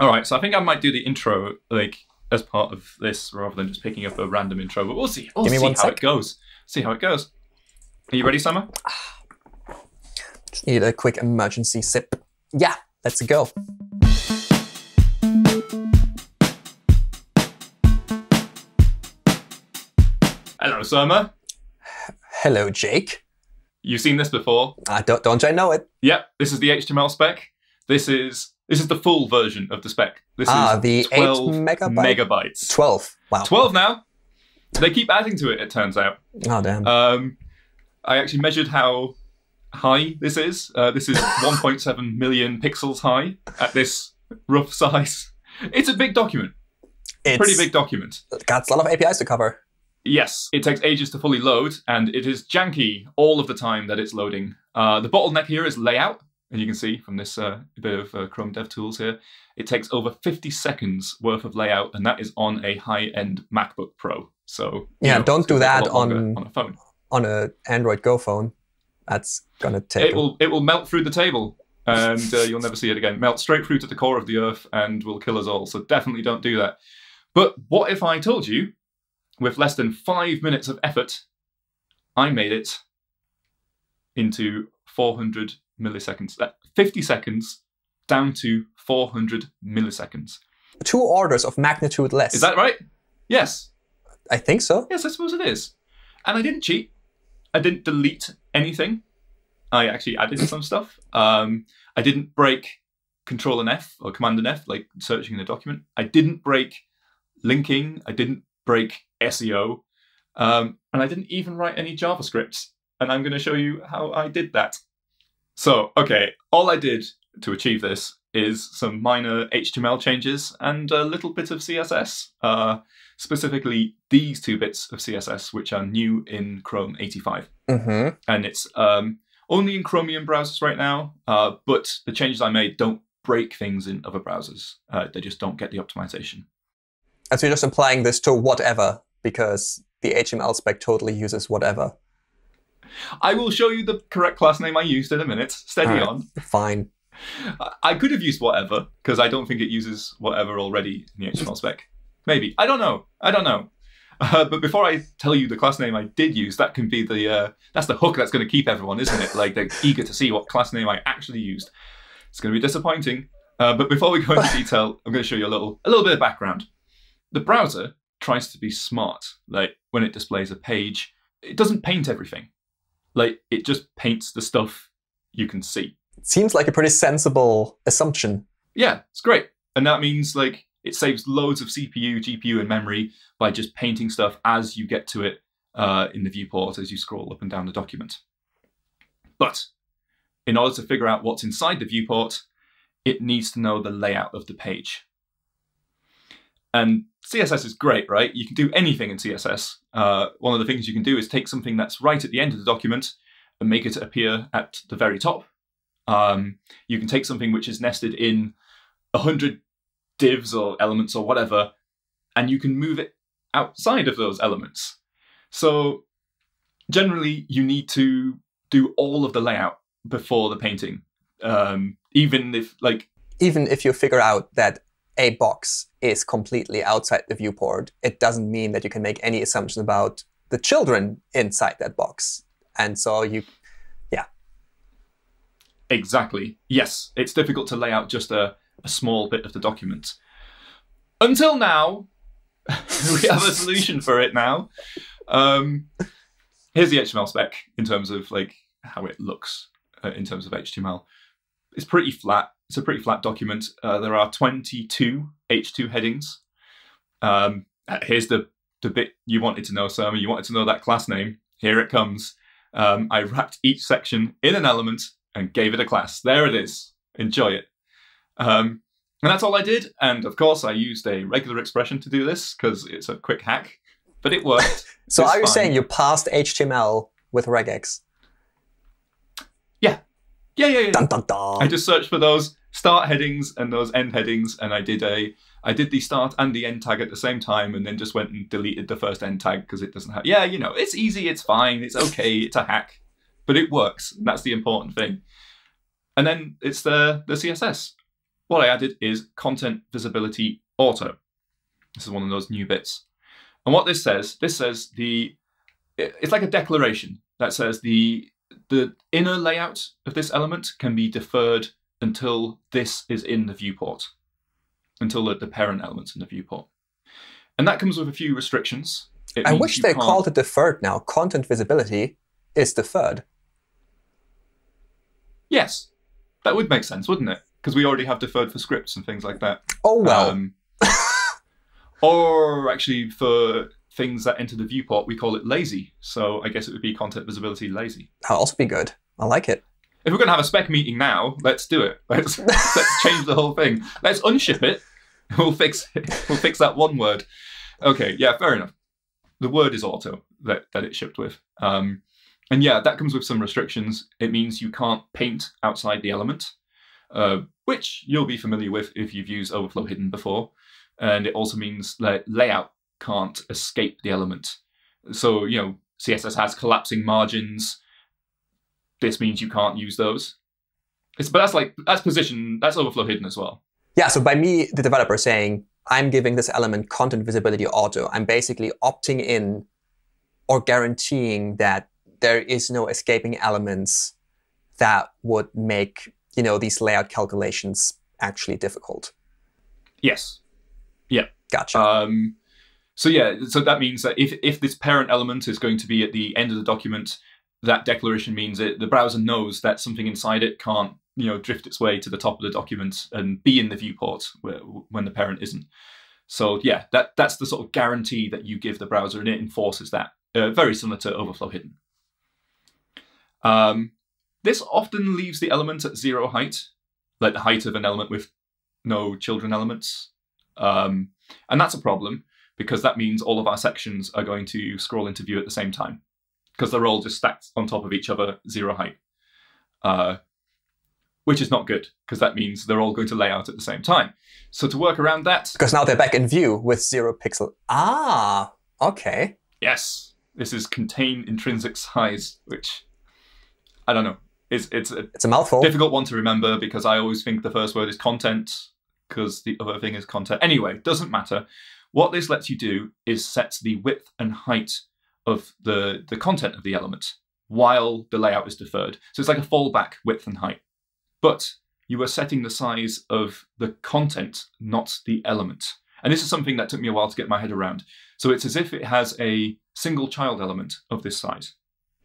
All right, so I think I might do the intro like as part of this rather than just picking up a random intro, but we'll see. Give me one sec. It goes. See how it goes. Are you ready, Surma? Just need a quick emergency sip. Yeah, let's go. Hello, Surma. Hello, Jake. You've seen this before. Don't I know it? Yep, this is the HTML spec. This is the full version of the spec. This is the 12 megabytes. 12. Wow. 12 now. They keep adding to it, it turns out. Oh, damn. I actually measured how high this is. This is 1.7 million pixels high at this rough size. It's a big document. It's pretty big document. Got a lot of APIs to cover. Yes, it takes ages to fully load, and it is janky all of the time that it's loading. The bottleneck here is layout. And you can see from this bit of Chrome DevTools here, it takes over 50 seconds worth of layout, and that is on a high-end MacBook Pro. So yeah, don't do that on a phone. On an Android Go phone, that's gonna take. It will melt through the table, and you'll never see it again. Melt straight through to the core of the earth, and will kill us all. So definitely don't do that. But what if I told you, with less than 5 minutes of effort, I made it into 400. Milliseconds, 50 seconds down to 400 milliseconds. 2 orders of magnitude less. Is that right? Yes. I think so. Yes, I suppose it is. And I didn't cheat. I didn't delete anything. I actually added some stuff. I didn't break Control-F or Command-F, like searching in a document. I didn't break linking. I didn't break SEO. And I didn't even write any JavaScript. And I'm going to show you how I did that. So, okay, all I did to achieve this is some minor HTML changes and a little bit of CSS, specifically these 2 bits of CSS, which are new in Chrome 85. Mm-hmm. And it's only in Chromium browsers right now, but the changes I made don't break things in other browsers. They just don't get the optimization. And so you're just applying this to whatever, because the HTML spec totally uses whatever. I will show you the correct class name I used in a minute. Steady on. Fine. I could have used whatever, because I don't think it uses whatever already in the HTML spec. Maybe. I don't know. I don't know. But before I tell you the class name I did use, that can be the that's the hook that's going to keep everyone, isn't it? Like, they're eager to see what class name I actually used. It's going to be disappointing. But before we go into detail, I'm going to show you a little bit of background. The browser tries to be smart. Like, when it displays a page, it doesn't paint everything. Like, it just paints the stuff you can see. It seems like a pretty sensible assumption. Yeah, it's great. And that means, like, it saves loads of CPU, GPU, and memory by just painting stuff as you get to it in the viewport as you scroll up and down the document. But in order to figure out what's inside the viewport, it needs to know the layout of the page. And CSS is great, right? You can do anything in CSS. One of the things you can do is take something that's right at the end of the document and make it appear at the very top. You can take something which is nested in 100 divs or elements or whatever, and you can move it outside of those elements. So generally, you need to do all of the layout before the painting, even if you figure out that a box is completely outside the viewport, it doesn't mean that you can make any assumption about the children inside that box. And so you, yeah. Exactly. Yes, it's difficult to lay out just a small bit of the document. Until now, we have a solution for it now. Here's the HTML spec in terms of like how it looks in terms of HTML. It's pretty flat. It's a pretty flat document. There are 22 H2 headings. Here's the bit you wanted to know, Surma. You wanted to know that class name. Here it comes. I wrapped each section in an element and gave it a class. There it is. Enjoy it. And that's all I did. And of course, I used a regular expression to do this because it's a quick hack. But it worked. So are you saying you parsed HTML with regex? Yeah. Yeah. Dun, dun, dun. I just searched for those start headings and those end headings, and I did the start and the end tag at the same time, and then just went and deleted the first end tag because it doesn't have. Yeah, you know, it's easy, it's fine, it's okay, it's a hack, but it works. And that's the important thing. And then it's the CSS. what I added is content visibility auto. This is one of those new bits. And what this says it's like a declaration that says the inner layout of this element can be deferred until this is in the viewport, until the parent element's in the viewport. And that comes with a few restrictions. I wish they called it deferred now. Content visibility is deferred. Yes, that would make sense, wouldn't it? Because we already have deferred for scripts and things like that. Oh, well. Or actually for things that enter the viewport, we call it lazy. So I guess it would be content visibility lazy. That'll also be good. I like it. If we're going to have a spec meeting now, let's do it. Let's change the whole thing. Let's unship it. We'll fix it. We'll fix that one word. Okay, yeah, fair enough. The word is auto that it's shipped with. And yeah, that comes with some restrictions. It means you can't paint outside the element, which you'll be familiar with if you've used overflow hidden before. And it also means that layout can't escape the element. So, you know, CSS has collapsing margins. This means you can't use those. But that's overflow hidden as well. Yeah, so by me, the developer saying, I'm giving this element content visibility auto, I'm basically opting in or guaranteeing that there is no escaping elements that would make, you know, these layout calculations actually difficult. Yes. Yeah. Gotcha. So yeah, so that means that if this parent element is going to be at the end of the document, that declaration means that the browser knows that something inside it can't, you know, drift its way to the top of the document and be in the viewport when the parent isn't. So yeah, that's the sort of guarantee that you give the browser, and it enforces that. Very similar to overflow hidden. This often leaves the element at zero height, like the height of an element with no children elements. And that's a problem, because that means all of our sections are going to scroll into view at the same time, because they're all just stacked on top of each other, zero height, which is not good, because that means they're all going to lay out at the same time. So to work around that... Because now they're back in view with 0 pixel. Ah, OK. Yes, this is contain intrinsic size, which... I don't know. It's a mouthful. Difficult one to remember, because I always think the first word is content, because the other thing is content. Anyway, doesn't matter. What this lets you do is set the width and height of the content of the element while the layout is deferred. So it's like a fallback width and height. But you are setting the size of the content, not the element. And this is something that took me a while to get my head around. So it's as if it has a single child element of this size.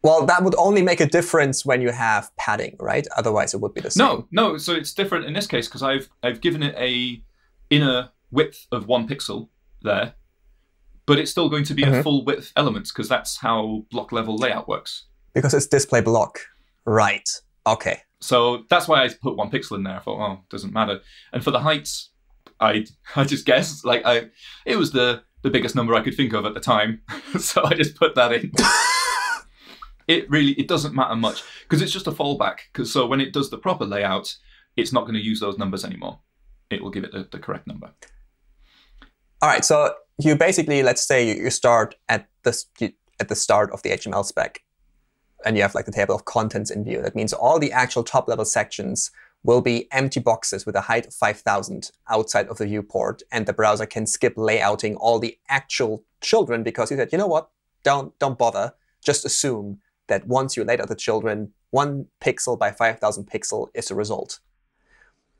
Well, that would only make a difference when you have padding, right? Otherwise, it would be the same. No. So it's different in this case, because I've given it a inner width of 1 pixel there, but it's still going to be a full width element, because that's how block level layout works. Because it's display block, right? Okay. So that's why I put 1 pixel in there. I thought, oh, it doesn't matter. And for the heights, I just guessed. Like it was the biggest number I could think of at the time, so I just put that in. It doesn't matter much, because it's just a fallback. So when it does the proper layout, it's not going to use those numbers anymore. It will give it the correct number. All right. So you basically, let's say you start at the start of the HTML spec, and you have like the table of contents in view. That means all the actual top level sections will be empty boxes with a height of 5,000 outside of the viewport, and the browser can skip layouting all the actual children, because you said, you know what? Don't bother. Just assume that once you laid out the children, 1 pixel by 5,000 pixel is the result.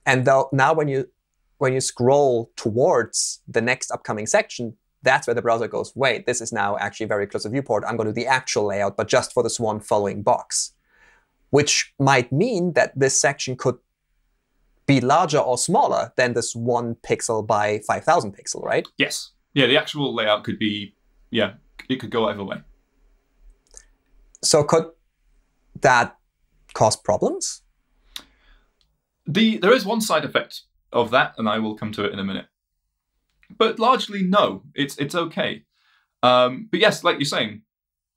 And now when you scroll towards the next upcoming section, that's where the browser goes, wait, this is now actually very close to viewport. I'm going to do the actual layout, but just for this one following box, which might mean that this section could be larger or smaller than this 1 pixel by 5,000 pixel, right? Yes. Yeah, the actual layout could be, yeah, it could go either way. So could that cause problems? There is one side effect of that, and I will come to it in a minute. But largely, no, it's OK. But yes, like you're saying,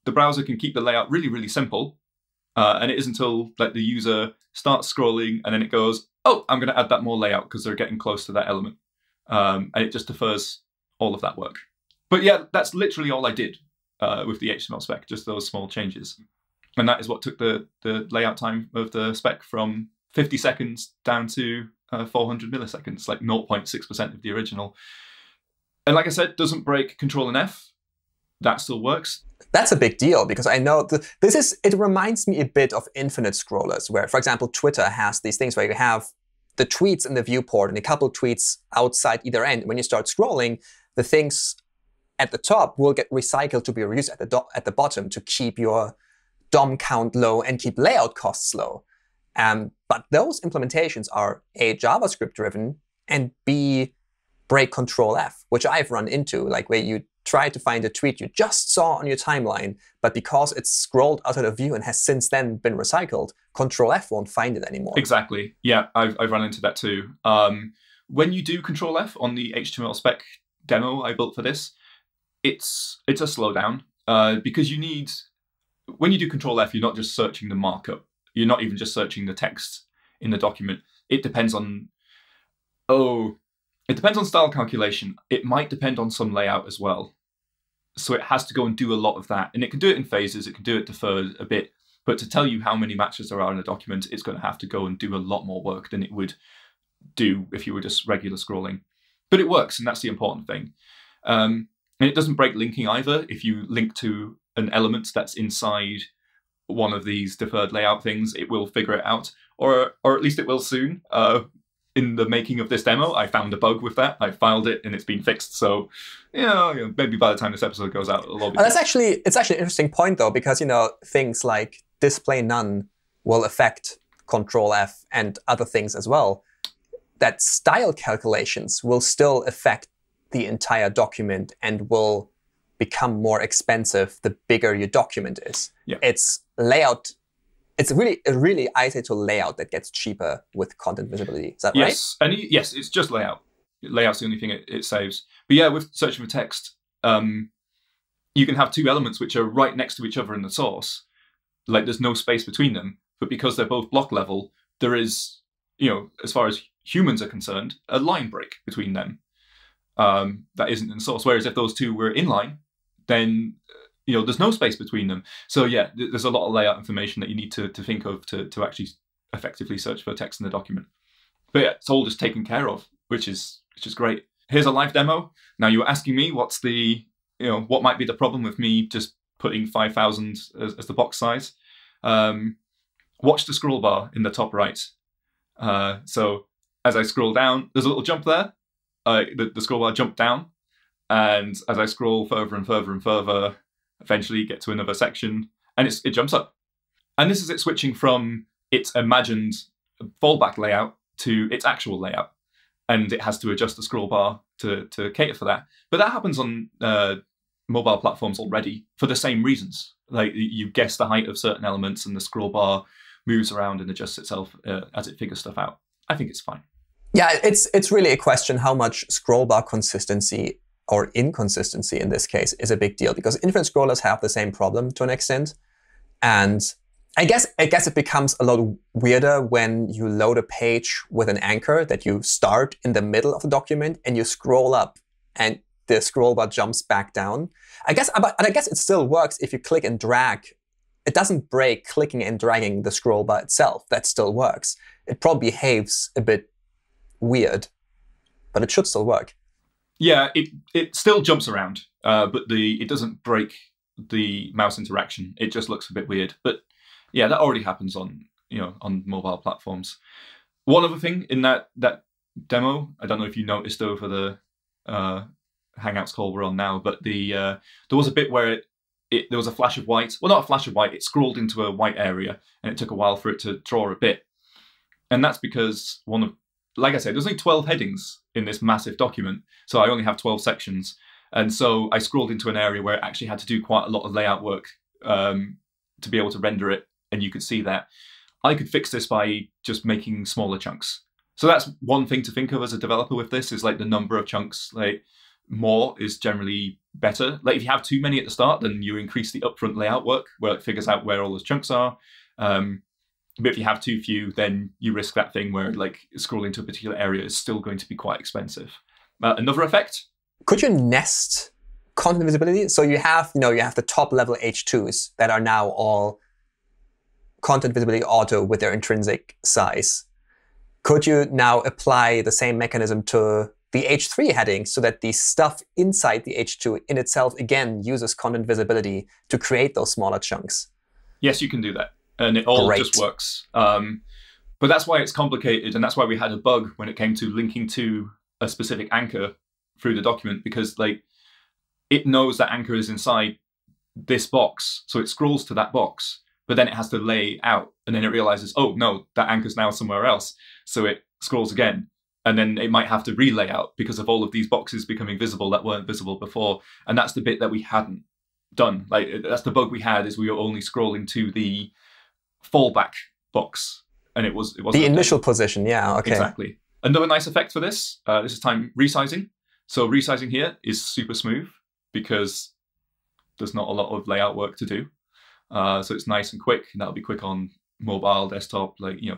the browser can keep the layout really, really simple. And it isn't until the user starts scrolling, and then it goes, oh, I'm going to add that more layout, because they're getting close to that element. And it just defers all of that work. But yeah, that's literally all I did. With the HTML spec, just those small changes. And that is what took the layout time of the spec from 50 seconds down to 400 milliseconds, like 0.6% of the original. And like I said, doesn't break Control and F. That still works. That's a big deal, because I know this is, it reminds me a bit of infinite scrollers, where, for example, Twitter has these things where you have the tweets in the viewport and a couple tweets outside either end. When you start scrolling, the things at the top will get recycled to be reused at the bottom to keep your DOM count low and keep layout costs low. But those implementations are A, JavaScript-driven, and B, break Control-F, which I've run into, like where you try to find a tweet you just saw on your timeline, but because it's scrolled out of the view and has since then been recycled, Control-F won't find it anymore. Exactly. Yeah, I've run into that too. When you do Control-F on the HTML spec demo I built for this, it's a slowdown because you need, when you do Control-F, you're not just searching the markup. You're not even just searching the text in the document. It depends on, it depends on style calculation. It might depend on some layout as well. So it has to go and do a lot of that. And it can do it in phases. It can do it deferred a bit. But to tell you how many matches there are in a document, it's going to have to go and do a lot more work than it would do if you were just regular scrolling. But it works, and that's the important thing. And it doesn't break linking either. If you link to an element that's inside one of these deferred layout things, it will figure it out, or at least it will soon. In the making of this demo, I found a bug with that. I filed it, and it's been fixed. So, you know, maybe by the time this episode goes out, it'll all be. It's actually an interesting point though, because things like display none will affect Control-F and other things as well. That style calculations will still affect the entire document and will become more expensive the bigger your document is. Yeah. It's layout. It's really isolated to layout that gets cheaper with content visibility. Is that right? Yes, yes, it's just layout. Layout's the only thing it saves. But yeah, with searching for text, you can have two elements which are right next to each other in the source. Like there's no space between them. But because they're both block level, there is, as far as humans are concerned, a line break between them that isn't in source. Whereas if those two were inline, then there's no space between them. So yeah, there's a lot of layout information that you need to think of to actually effectively search for text in the document. But yeah, it's all just taken care of, which is great. Here's a live demo. Now you were asking me what's the what might be the problem with me just putting 5,000 as the box size. Watch the scroll bar in the top right. So as I scroll down, there's a little jump there. The scroll bar jumped down, and as I scroll further and further and further, eventually get to another section, and it jumps up. And this is it switching from its imagined fallback layout to its actual layout, and it has to adjust the scroll bar to cater for that. But that happens on mobile platforms already for the same reasons. Like you guess the height of certain elements, and the scroll bar moves around and adjusts itself as it figures stuff out. I think it's fine. Yeah, it's really a question how much scroll bar consistency or inconsistency in this case is a big deal, because infinite scrollers have the same problem to an extent. And I guess it becomes a lot weirder when you load a page with an anchor that you start in the middle of the document and you scroll up and the scroll bar jumps back down. I guess it still works if you click and drag. It doesn't break clicking and dragging the scroll bar itself. That still works. It probably behaves a bit weird, but it should still work. Yeah, it still jumps around, but it doesn't break the mouse interaction. It just looks a bit weird. But yeah, that already happens on on mobile platforms. One other thing in that demo, I don't know if you noticed over the Hangouts call we're on now, but there was a bit where there was a flash of white. Well, not a flash of white. It scrolled into a white area, and it took a while for it to draw a bit. And that's because like I said, there's only 12 headings in this massive document, so I only have 12 sections. And so I scrolled into an area where I actually had to do quite a lot of layout work to be able to render it, and you could see that. I could fix this by just making smaller chunks. So that's one thing to think of as a developer with this, is like the number of chunks. Like more is generally better. Like if you have too many at the start, then you increase the upfront layout work where it figures out where all those chunks are. But if you have too few, then you risk that thing where like scrolling to a particular area is still going to be quite expensive. Another effect? Could you nest content visibility? So you have the top level H2s that are now all content visibility auto with their intrinsic size. Could you now apply the same mechanism to the H3 heading so that the stuff inside the H2 in itself, again, uses content visibility to create those smaller chunks? Yes, you can do that. And it all just works. But that's why it's complicated. And that's why we had a bug when it came to linking to a specific anchor through the document, because it knows that anchor is inside this box. So it scrolls to that box. But then it has to lay out, and then it realizes, oh, no, that anchor's now somewhere else. So it scrolls again, and then it might have to relay out because of all of these boxes becoming visible that weren't visible before. And that's the bit that we hadn't done. That's the bug we had, is we were only scrolling to the fallback box, and it wasn't the initial position. Yeah, okay. Exactly. Another nice effect for this, this is time resizing. So resizing here is super smooth because there's not a lot of layout work to do. So it's nice and quick, and that'll be quick on mobile, desktop. If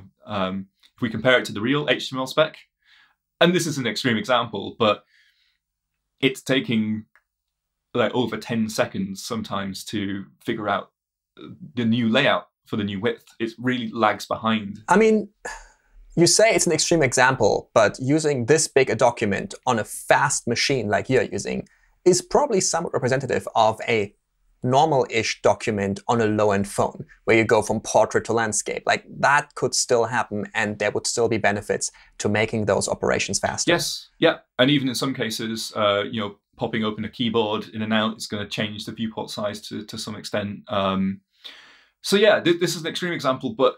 we compare it to the real HTML spec, and this is an extreme example, but it's taking over 10 seconds sometimes to figure out the new layout for the new width. It really lags behind. I mean, you say it's an extreme example, but using this big a document on a fast machine like you're using is probably somewhat representative of a normal-ish document on a low-end phone, where you go from portrait to landscape. That could still happen, and there would still be benefits to making those operations faster. Yes, yeah. And even in some cases, popping open a keyboard in and out is going to change the viewport size to some extent. So yeah, this is an extreme example, but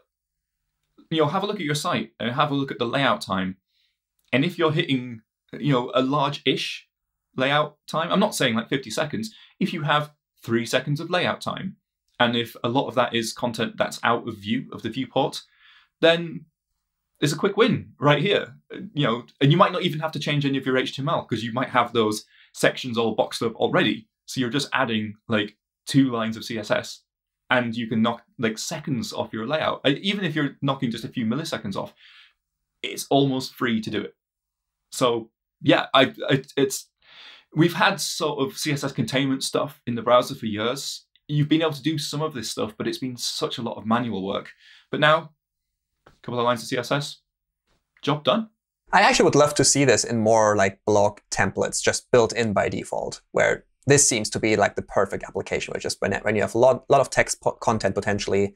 have a look at your site and have a look at the layout time. And if you're hitting a large-ish layout time, I'm not saying 50 seconds, if you have 3 seconds of layout time, and if a lot of that is content that's out of view of the viewport, then it's a quick win right here. And you might not even have to change any of your HTML, because you might have those sections all boxed up already. So you're just adding 2 lines of CSS, and you can knock seconds off your layout. Even if you're knocking just a few milliseconds off, it's almost free to do it. So yeah, we've had sort of CSS containment stuff in the browser for years. You've been able to do some of this stuff, but it's been such a lot of manual work. But now, a couple of lines of CSS, job done. I actually would love to see this in more blog templates, just built in by default, where this seems to be the perfect application, which is when you have a lot of text content potentially,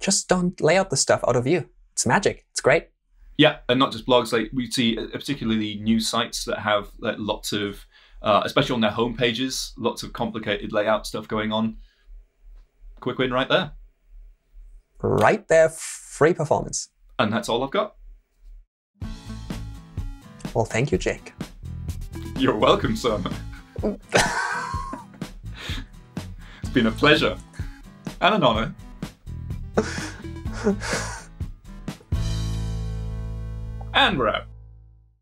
just don't lay out the stuff out of view. It's magic. It's great. Yeah, and not just blogs. We see particularly new sites that have lots of especially on their home pages, lots of complicated layout stuff going on. Quick win right there. Right there, free performance. And that's all I've got. Well, thank you, Jake. You're welcome, Surma. It's been a pleasure and an honor. And we're out.